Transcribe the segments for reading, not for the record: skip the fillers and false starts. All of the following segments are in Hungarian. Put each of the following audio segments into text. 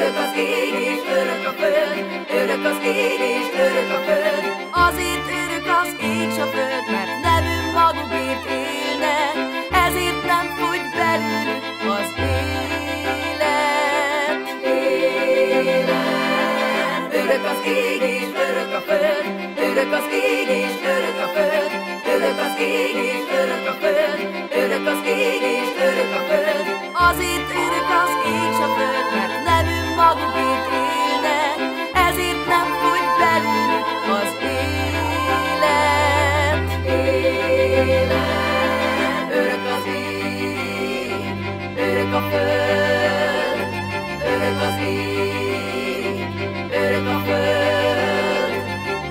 örök a föld, örök az én és örök a föld. Azért örök az ég s a föld, mert nem önmagukért élnek, ezért nem fogy belőlük az élet. Élet. Örök az ég és örök a föld, örök az ég és örök a föld, örök az ég és örök a föld, örök az ég és örök a föld. Azért örök az ég s a föld, mert nem önmagukért élnek, ezért nem fogy belőlük az élet. Élet. Örök az ég, örök a föld, örök az ég, örök a föld,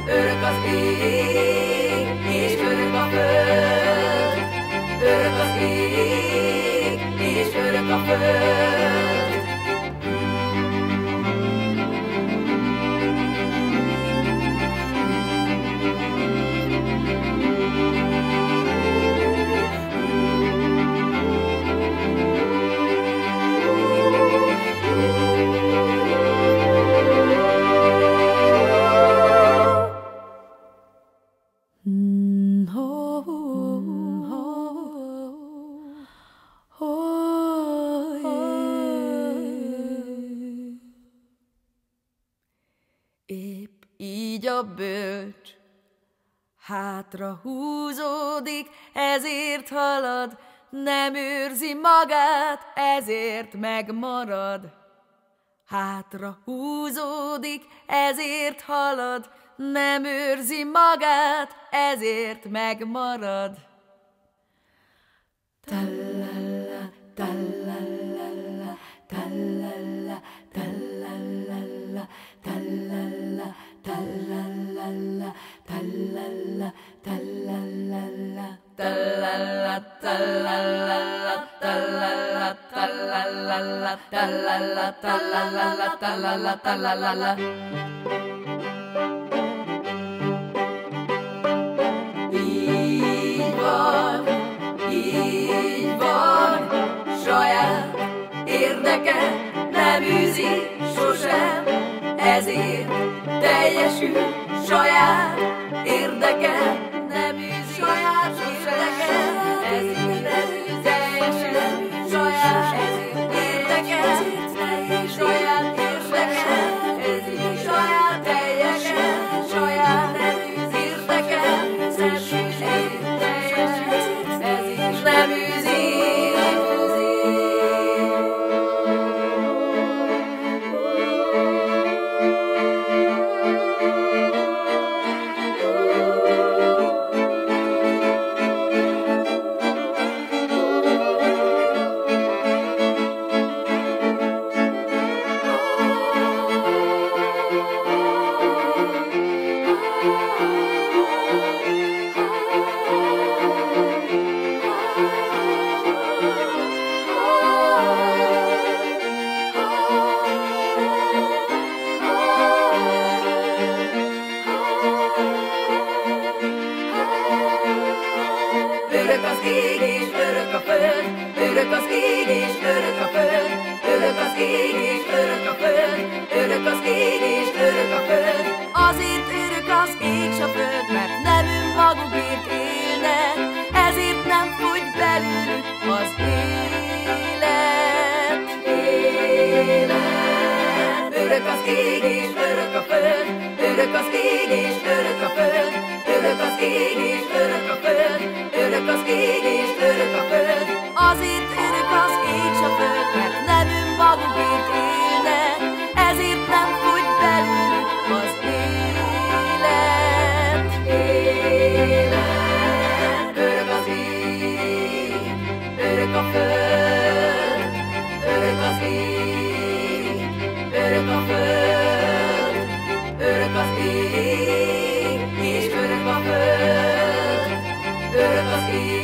örök az ég, és örök a föld, örök az ég, és örök a föld. Épp így a bölcs hátra húzódik, ezért halad, nem őrzi magát, ezért megmarad. Hátra húzódik, ezért halad, nem őrzi magát, ezért megmarad. Tallalla, tallalla, tallalla, tallalla, tallalla, tallalla, tallalla, tallalla, tallalla, tallalla, tallalla, tallalla, tallalla, tallalla, tallalla, tallalla. Így van, saját érdeke nem űzi sosem, ezért teljesül saját érdeke nem űzi saját érdeke, ezért nem űzi teljesül saját érdeke, saját érdeke, ezért saját teljesül saját nem űzi érdeke, Örök az ég,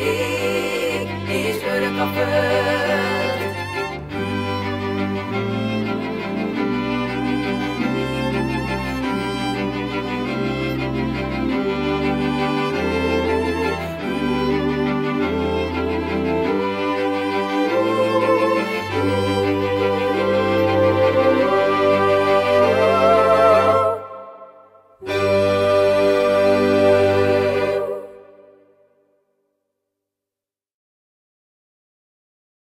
és örök a föld.